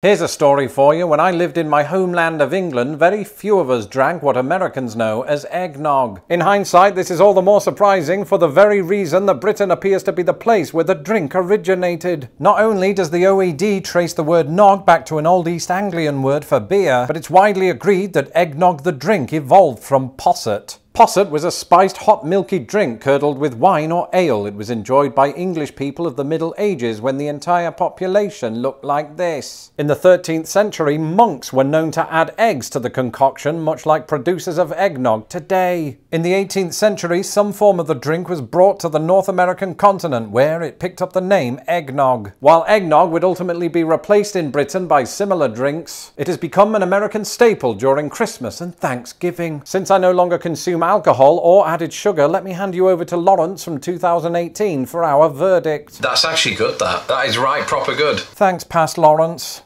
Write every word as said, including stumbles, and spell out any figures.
Here's a story for you. When I lived in my homeland of England, very few of us drank what Americans know as eggnog. In hindsight, this is all the more surprising for the very reason that Britain appears to be the place where the drink originated. Not only does the O E D trace the word nog back to an old East Anglian word for beer, but it's widely agreed that eggnog the drink evolved from posset. Posset was a spiced hot milky drink curdled with wine or ale. It was enjoyed by English people of the Middle Ages when the entire population looked like this. In the thirteenth century, monks were known to add eggs to the concoction, much like producers of eggnog today. In the eighteenth century, some form of the drink was brought to the North American continent, where it picked up the name eggnog. While eggnog would ultimately be replaced in Britain by similar drinks, it has become an American staple during Christmas and Thanksgiving. Since I no longer consume alcohol or added sugar, let me hand you over to Lawrence from two thousand eighteen for our verdict. That's actually good, that. That is right proper good. Thanks, Past Lawrence.